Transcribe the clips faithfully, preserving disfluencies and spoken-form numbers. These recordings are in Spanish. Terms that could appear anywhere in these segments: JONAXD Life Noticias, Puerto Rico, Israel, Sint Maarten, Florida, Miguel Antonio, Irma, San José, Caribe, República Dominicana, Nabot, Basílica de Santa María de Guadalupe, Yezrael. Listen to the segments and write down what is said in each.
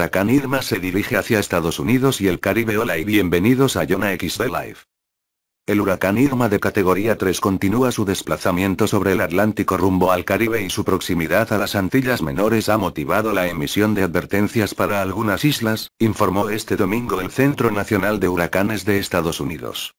huracán Irma se dirige hacia Estados Unidos y el Caribe. Hola y bienvenidos a JONAXD Life. El huracán Irma de categoría tres continúa su desplazamiento sobre el Atlántico rumbo al Caribe, y su proximidad a las Antillas Menores ha motivado la emisión de advertencias para algunas islas, informó este domingo el Centro Nacional de Huracanes de Estados Unidos.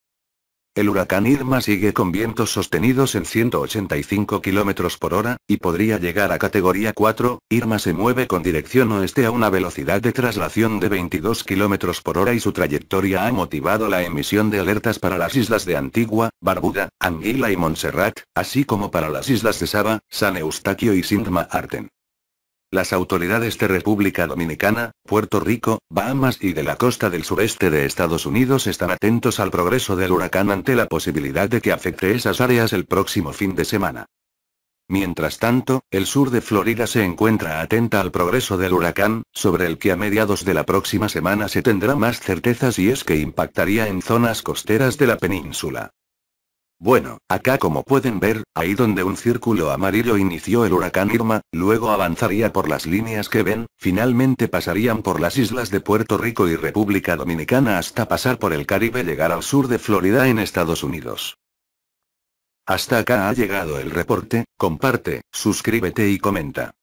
El huracán Irma sigue con vientos sostenidos en ciento ochenta y cinco kilómetros por hora, y podría llegar a categoría cuatro. Irma se mueve con dirección oeste a una velocidad de traslación de veintidós kilómetros por hora, y su trayectoria ha motivado la emisión de alertas para las islas de Antigua, Barbuda, Anguila y Montserrat, así como para las islas de Saba, San Eustaquio y Sint Maarten. Las autoridades de República Dominicana, Puerto Rico, Bahamas y de la costa del sureste de Estados Unidos están atentos al progreso del huracán ante la posibilidad de que afecte esas áreas el próximo fin de semana. Mientras tanto, el sur de Florida se encuentra atenta al progreso del huracán, sobre el que a mediados de la próxima semana se tendrá más certezas, y es que impactaría en zonas costeras de la península. Bueno, acá como pueden ver, ahí donde un círculo amarillo inició el huracán Irma, luego avanzaría por las líneas que ven, finalmente pasarían por las islas de Puerto Rico y República Dominicana hasta pasar por el Caribe y llegar al sur de Florida en Estados Unidos. Hasta acá ha llegado el reporte, comparte, suscríbete y comenta.